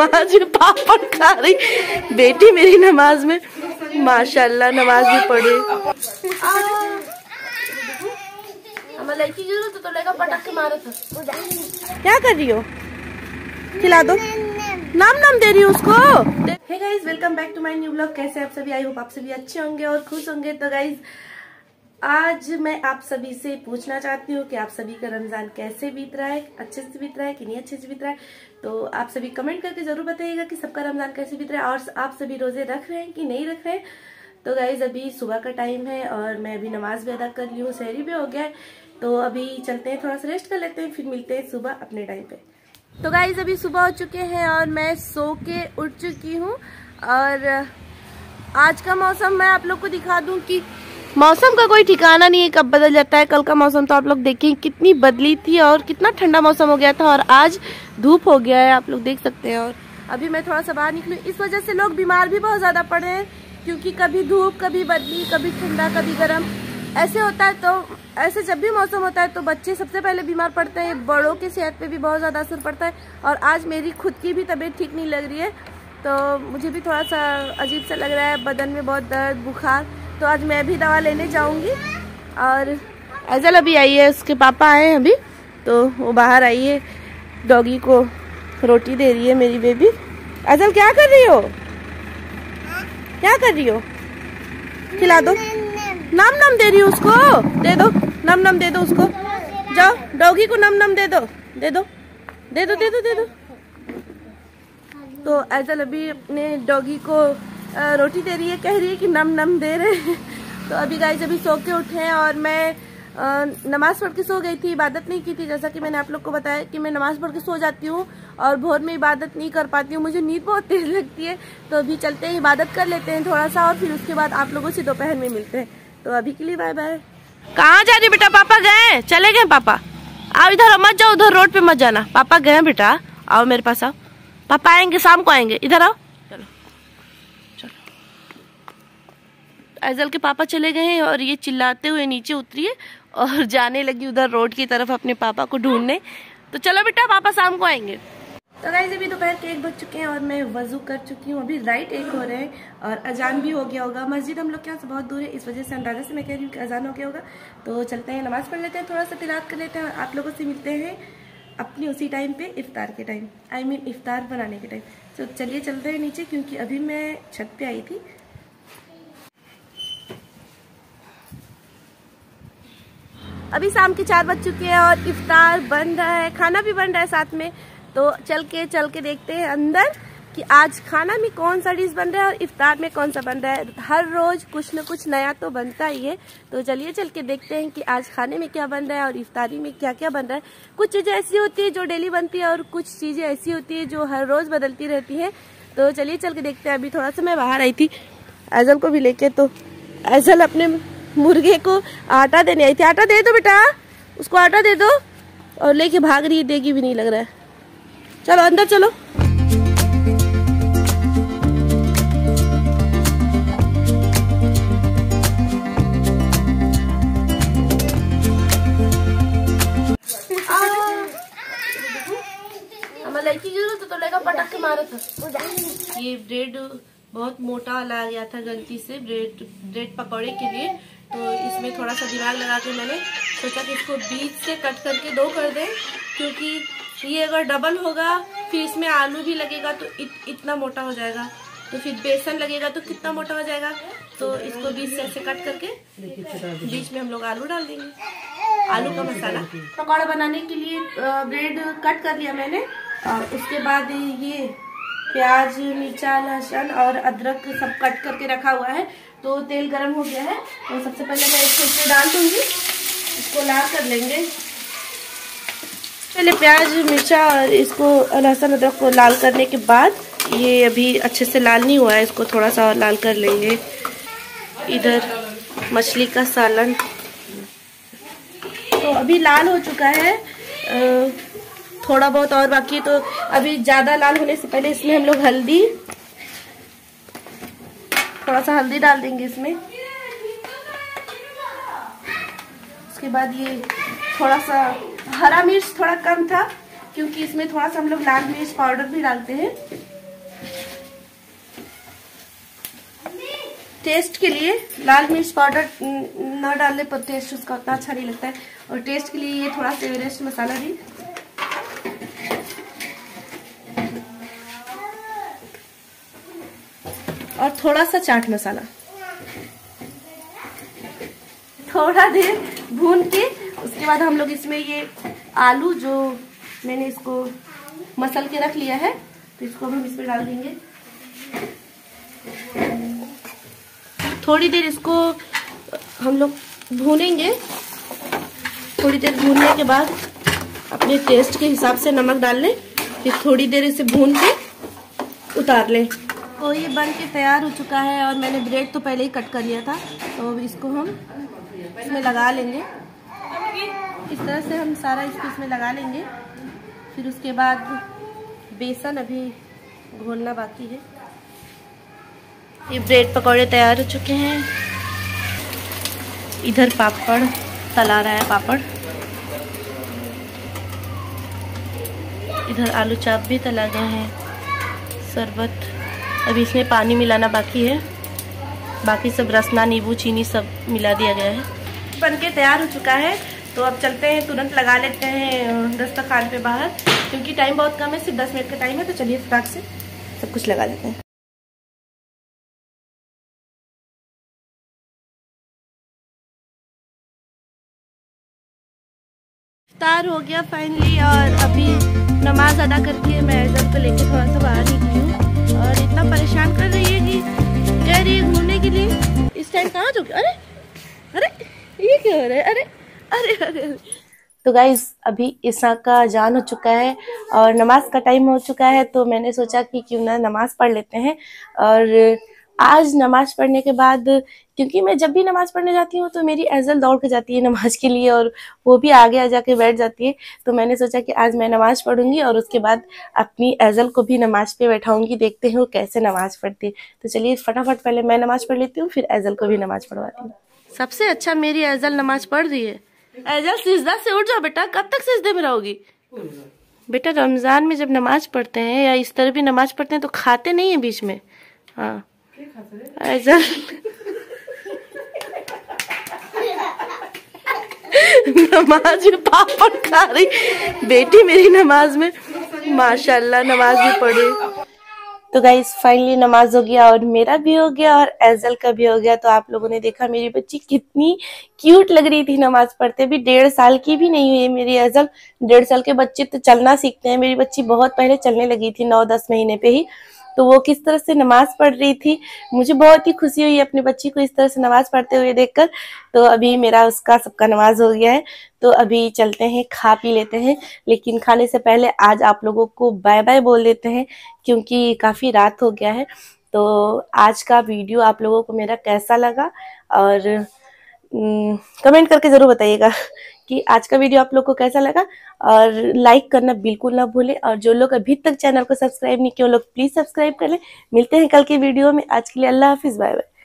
नमाज में पापड़ खा रही बेटी मेरी नमाज में, माशाल्लाह नमाज भी पढ़ी। क्या कर रही हो, खिला दो, नाम नाम दे रही हूँ उसको। Hey guys, welcome back to my new blog. कैसे आप सभी, आई होप आप सभी अच्छे होंगे और खुश होंगे। तो गाइस आज मैं आप सभी से पूछना चाहती हूँ कि आप सभी का रमज़ान कैसे बीत रहा है, अच्छे से बीत रहा है कि नहीं अच्छे से बीत रहा है। तो आप सभी कमेंट करके जरूर बताइएगा कि सबका रमज़ान कैसे बीत रहा है और आप सभी रोजे रख रहे हैं कि नहीं रख रहे हैं। तो गाइज अभी सुबह का टाइम है और मैं अभी नमाज भी अदा कर ली हूँ, सहरी भी हो गया है। तो अभी चलते हैं, थोड़ा सा रेस्ट कर लेते हैं, फिर मिलते हैं सुबह अपने टाइम पे। तो गाइज अभी सुबह हो चुके हैं और मैं सो के उठ चुकी हूँ। और आज का मौसम मैं आप लोग को दिखा दूँ कि मौसम का कोई ठिकाना नहीं है, कब बदल जाता है। कल का मौसम तो आप लोग देखें कितनी बदली थी और कितना ठंडा मौसम हो गया था, और आज धूप हो गया है, आप लोग देख सकते हैं। और अभी मैं थोड़ा सा बाहर निकलूँ, इस वजह से लोग बीमार भी बहुत ज़्यादा पड़ रहे हैं, क्योंकि कभी धूप, कभी बदली, कभी ठंडा, कभी गर्म ऐसे होता है। तो ऐसे जब भी मौसम होता है तो बच्चे सबसे पहले बीमार पड़ते हैं, बड़ों के सेहत पे भी बहुत ज़्यादा असर पड़ता है। और आज मेरी खुद की भी तबीयत ठीक नहीं लग रही है, तो मुझे भी थोड़ा सा अजीब सा लग रहा है, बदन में बहुत दर्द, बुखार। तो आज मैं भी दवा लेने जाऊँगी। और ऐजल अभी आई है, उसके पापा आए हैं अभी, तो वो बाहर आई है, डॉगी को रोटी दे रही है मेरी बेबी। ऐजल क्या कर रही हो, क्या कर रही हो, खिला दो, नम नम दे रही हूँ उसको, दे दो, नम नम दे दो उसको, जाओ डॉगी को नम नम दे दो, दे दो दे दो दे दो दे दो। तो ऐजल अभी अपने डॉगी को रोटी दे रही है, कह रही है कि नम नम दे रहे हैं। तो अभी गाइस अभी सो के उठे हैं और मैं नमाज़ पढ़ के सो गई थी, इबादत नहीं की थी। जैसा कि मैंने आप लोग को बताया कि मैं नमाज़ पढ़ के सो जाती हूँ और भोर में इबादत नहीं कर पाती हूँ, मुझे नींद बहुत तेज़ लगती है। तो अभी चलते हैं, इबादत कर लेते हैं थोड़ा सा और फिर उसके बाद आप लोगों से दोपहर में मिलते हैं। तो अभी के लिए बाय बाय। कहाँ जा रही बेटा, पापा गए, चले गए पापा, आओ इधर, मत जाओ उधर, रोड पे मत जाना, पापा गए बेटा, आओ मेरे पास आओ, पापा आएंगे शाम को आएंगे, इधर आओ, चलो चलो। ऐजल के पापा चले गए हैं और ये चिल्लाते हुए नीचे उतरी है और जाने लगी उधर रोड की तरफ अपने पापा को ढूंढने। तो चलो बेटा, पापा शाम को आएंगे। तो गाइस अभी दोपहर के 1 बज चुके हैं और मैं वजू कर चुकी हूँ, अभी राइट 1 हो रहे हैं और अजान भी हो गया होगा। मस्जिद हम लोग के यहाँ से बहुत दूर है, इस वजह से अंदाजे से मैं कह रही हूँ कि अजान हो गया होगा। तो चलते हैं, नमाज़ पढ़ लेते हैं, थोड़ा सा तिलावत कर लेते हैं और आप लोगों से मिलते हैं अपने उसी टाइम पे, इफ्तार के टाइम, आई मीन इफ्तार बनाने के टाइम। तो चलिए चलते हैं नीचे, क्योंकि अभी मैं छत पर आई थी। अभी शाम के 4 बज चुके हैं और इफ्तार बन रहा है, खाना भी बन रहा है साथ में। तो चल के देखते हैं अंदर कि आज खाना में कौन सा डिश बन रहा है और इफ्तार में कौन सा बन रहा है। हर रोज कुछ न कुछ नया तो बनता ही है। तो चलिए चल के देखते हैं कि आज खाने में क्या बन रहा है और इफ्तारी में क्या क्या बन रहा है। कुछ चीज़ें ऐसी होती है जो डेली बनती है और कुछ चीज़ें ऐसी होती है जो हर रोज़ बदलती रहती है। तो चलिए चल के देखते हैं। अभी थोड़ा सा मैं बाहर आई थी ऐजल को भी लेके, तो ऐजल अपने मुर्गे को आटा देने आई थी, आटा दे दो बेटा उसको, आटा दे दो, और लेके भाग रही है, देगी भी नहीं लग रहा है। चलो अंदर चलो। हमारे लड़की जरूरत तो लेगा, पटक के मारा था। ये ब्रेड बहुत मोटा ला गया था गलती से, ब्रेड पकौड़े के लिए। तो इसमें थोड़ा सा दिमाग लगा के मैंने सोचा कि इसको बीच से कट करके 2 कर दें, क्योंकि ये अगर डबल होगा फिर इसमें आलू भी लगेगा तो इतना मोटा हो जाएगा, तो फिर बेसन लगेगा तो कितना मोटा हो जाएगा। तो इसको बीच से ऐसे कट करके बीच में हम लोग आलू डाल देंगे, आलू का मसाला। पकौड़ा बनाने के लिए ब्रेड कट कर लिया मैंने, और उसके बाद ये प्याज, मिर्चा, लहसुन और अदरक सब कट करके रखा हुआ है। तो तेल गर्म हो गया है, तो सबसे पहले मैं इसको डाल दूँगी, इसको लाल कर लेंगे पहले, प्याज, मिर्चा और इसको लहसुन अदरक को लाल करने के बाद, ये अभी अच्छे से लाल नहीं हुआ है, इसको थोड़ा सा और लाल कर लेंगे। इधर मछली का सालन तो अभी लाल हो चुका है, थोड़ा बहुत और बाकी है। तो अभी ज़्यादा लाल होने से पहले इसमें हम लोग हल्दी, थोड़ा सा हल्दी डाल देंगे इसमें। उसके बाद ये थोड़ा सा हरा मिर्च, थोड़ा कम था क्योंकि इसमें थोड़ा सा हम लोग लाल मिर्च पाउडर भी डालते हैं। टेस्ट के लिए लाल मिर्च पाउडर न डालने पर टेस्ट उसका उतना अच्छा नहीं लगता है, और टेस्ट के लिए ये थोड़ा सा एवरेस्ट मसाला भी और थोड़ा सा चाट मसाला थोड़ा देर भून के उसके बाद हम लोग इसमें ये आलू जो मैंने इसको मसल के रख लिया है तो इसको हम इसमें डाल देंगे। थोड़ी देर इसको हम लोग भूनेंगे। थोड़ी देर भूनने के बाद अपने टेस्ट के हिसाब से नमक डाल लें, फिर थोड़ी देर इसे भून के उतार लें। तो ये बन के तैयार हो चुका है और मैंने ब्रेड तो पहले ही कट कर लिया था तो इसको हम इसमें लगा लेंगे। इस तरह से हम सारा इसको इसमें लगा लेंगे। फिर उसके बाद बेसन अभी घोलना बाकी है। ये ब्रेड पकौड़े तैयार हो चुके हैं। इधर पापड़ तला रहा है पापड़, इधर आलू चाप भी तला गए हैं। शरबत अभी इसमें पानी मिलाना बाकी है, बाकी सब रसना नींबू चीनी सब मिला दिया गया है। बनके तैयार हो चुका है तो अब चलते हैं, तुरंत लगा लेते हैं दस्तरखान पे बाहर, क्योंकि टाइम बहुत कम है, सिर्फ 10 मिनट का टाइम है। तो चलिए फटाक से सब कुछ लगा लेते हैं। इफ्तार हो गया फाइनली और अभी नमाज अदा करके मैं आइजल को लेके थोड़ा सा बाहर निकली हूँ और इतना परेशान कर रही है कि कह रही है घूमने के लिए। इस टाइम कहाँ जो अरे अरे ये क्या हो रहा है अरे अरे अरे। तो गाइज अभी ईशा का अजान हो चुका है और नमाज का टाइम हो चुका है तो मैंने सोचा कि क्यों ना नमाज पढ़ लेते हैं। और आज नमाज पढ़ने के बाद, क्योंकि मैं जब भी नमाज पढ़ने जाती हूँ तो मेरी आइजल दौड़ के जाती है नमाज के लिए और वो भी आगे जाके बैठ जाती है, तो मैंने सोचा कि आज मैं नमाज पढ़ूंगी और उसके बाद अपनी आइजल को भी नमाज पे बैठाऊंगी, देखते हैं वो कैसे नमाज पढ़ती है। तो चलिए फटाफट पहले मैं नमाज पढ़ लेती हूँ फिर आइजल को भी नमाज पढ़वाती हूँ। सबसे अच्छा मेरी आइजल नमाज पढ़ रही है। आइजल सिजदा से उठ जाओ बेटा, कब तक सिजदे में रहोगी बेटा। रमजान में जब नमाज पढ़ते हैं या इस तरह भी नमाज पढ़ते हैं तो खाते नहीं है बीच में। हाँ आइजल नमाज में पापड़ खा रही बेटी मेरी, नमाज में माशाल्लाह नमाज भी पढ़ी। तो गाइज फाइनली नमाज हो गया और मेरा भी हो गया और आइजल का भी हो गया। तो आप लोगों ने देखा मेरी बच्ची कितनी क्यूट लग रही थी नमाज पढ़ते भी। 1.5 साल की भी नहीं हुई मेरी आइजल। 1.5 साल के बच्चे तो चलना सीखते हैं, मेरी बच्ची बहुत पहले चलने लगी थी 9-10 महीने पे ही। तो वो किस तरह से नमाज पढ़ रही थी, मुझे बहुत ही खुशी हुई अपनी बच्ची को इस तरह से नमाज पढ़ते हुए देखकर। तो अभी मेरा उसका सबका नमाज हो गया है तो अभी चलते हैं खा पी लेते हैं, लेकिन खाने से पहले आज आप लोगों को बाय बाय बोल देते हैं क्योंकि काफ़ी रात हो गया है। तो आज का वीडियो आप लोगों को मेरा कैसा लगा और कमेंट करके ज़रूर बताइएगा कि आज का वीडियो आप लोग को कैसा लगा, और लाइक करना बिल्कुल ना भूलें। और जो लोग अभी तक चैनल को सब्सक्राइब नहीं किए वो लोग प्लीज़ सब्सक्राइब कर लें। मिलते हैं कल के वीडियो में, आज के लिए अल्लाह हाफिज़, बाय बाय।